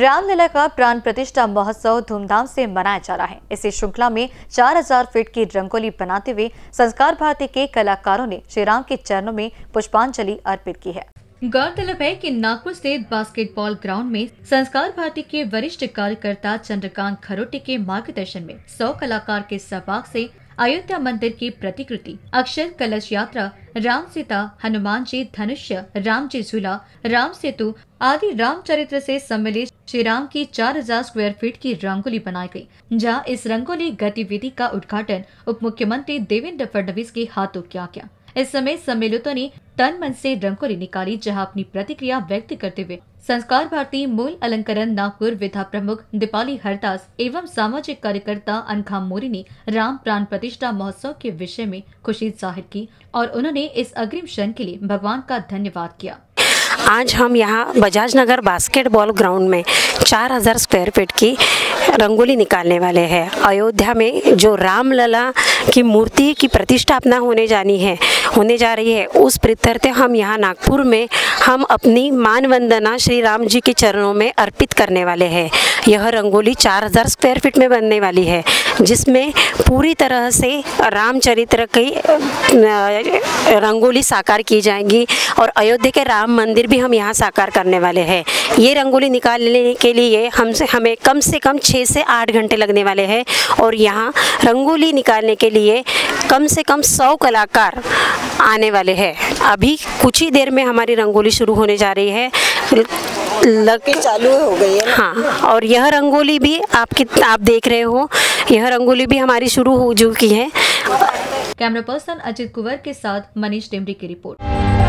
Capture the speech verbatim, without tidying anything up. रामलीला का प्राण प्रतिष्ठा महोत्सव धूमधाम से मनाया जा रहा है। इसी श्रृंखला में चार हज़ार फीट की रंगोली बनाते हुए संस्कार भारती के कलाकारों ने श्री राम के चरणों में पुष्पांजलि अर्पित की है। गौरतलब है कि नागपुर स्थित बास्केटबॉल ग्राउंड में संस्कार भारती के वरिष्ठ कार्यकर्ता चंद्रकांत खरोटी के मार्गदर्शन में सौ कलाकार के सहभाग से अयोध्या मंदिर की प्रतिकृति, अक्षर कलश यात्रा, राम सीता, हनुमान जी, धनुष्य, राम जी झूला, राम सेतु आदि रामचरित्र से सम्मिलित श्री राम की चार हज़ार स्क्वायर फीट की रंगोली बनाई गई, जहां इस रंगोली गतिविधि का उद्घाटन उप मुख्यमंत्री देवेंद्र फडनवीस के हाथों किया गया। इस समय सम्मिलितों ने तन मन से रंगोली निकाली, जहां अपनी प्रतिक्रिया व्यक्त करते हुए संस्कार भारती मूल अलंकरण नागपुर विधा प्रमुख दीपाली हरदास एवं सामाजिक कार्यकर्ता अनखा मोरी ने राम प्राण प्रतिष्ठा महोत्सव के विषय में खुशी जाहिर की और उन्होंने इस अग्रिम क्षण के लिए भगवान का धन्यवाद किया। आज हम यहाँ बजाज नगर बास्केटबॉल ग्राउंड में चार हज़ार स्क्वायर फीट की रंगोली निकालने वाले हैं। अयोध्या में जो रामलला की मूर्ति की प्रतिष्ठापना होने जानी है होने जा रही है, उस प्रत्यर्थ हम यहाँ नागपुर में हम अपनी मान वंदना श्री राम जी के चरणों में अर्पित करने वाले हैं। यह रंगोली चार हज़ार स्क्वायर फीट में बनने वाली है, जिसमें पूरी तरह से रामचरित्र की रंगोली साकार की जाएगी और अयोध्या के राम मंदिर भी हम यहाँ साकार करने वाले हैं। ये रंगोली निकालने के लिए हमसे हमें कम से कम छः से आठ घंटे लगने वाले हैं और यहाँ रंगोली निकालने के लिए कम से कम सौ कलाकार आने वाले हैं। अभी कुछ ही देर में हमारी रंगोली शुरू होने जा रही है, लग के चालू हो गई है। हाँ, और यह रंगोली भी आपकी आप देख रहे हो, यह रंगोली भी हमारी शुरू हो चुकी है। कैमरा पर्सन अजित कुंवर के साथ मनीष डिम्बरी की रिपोर्ट।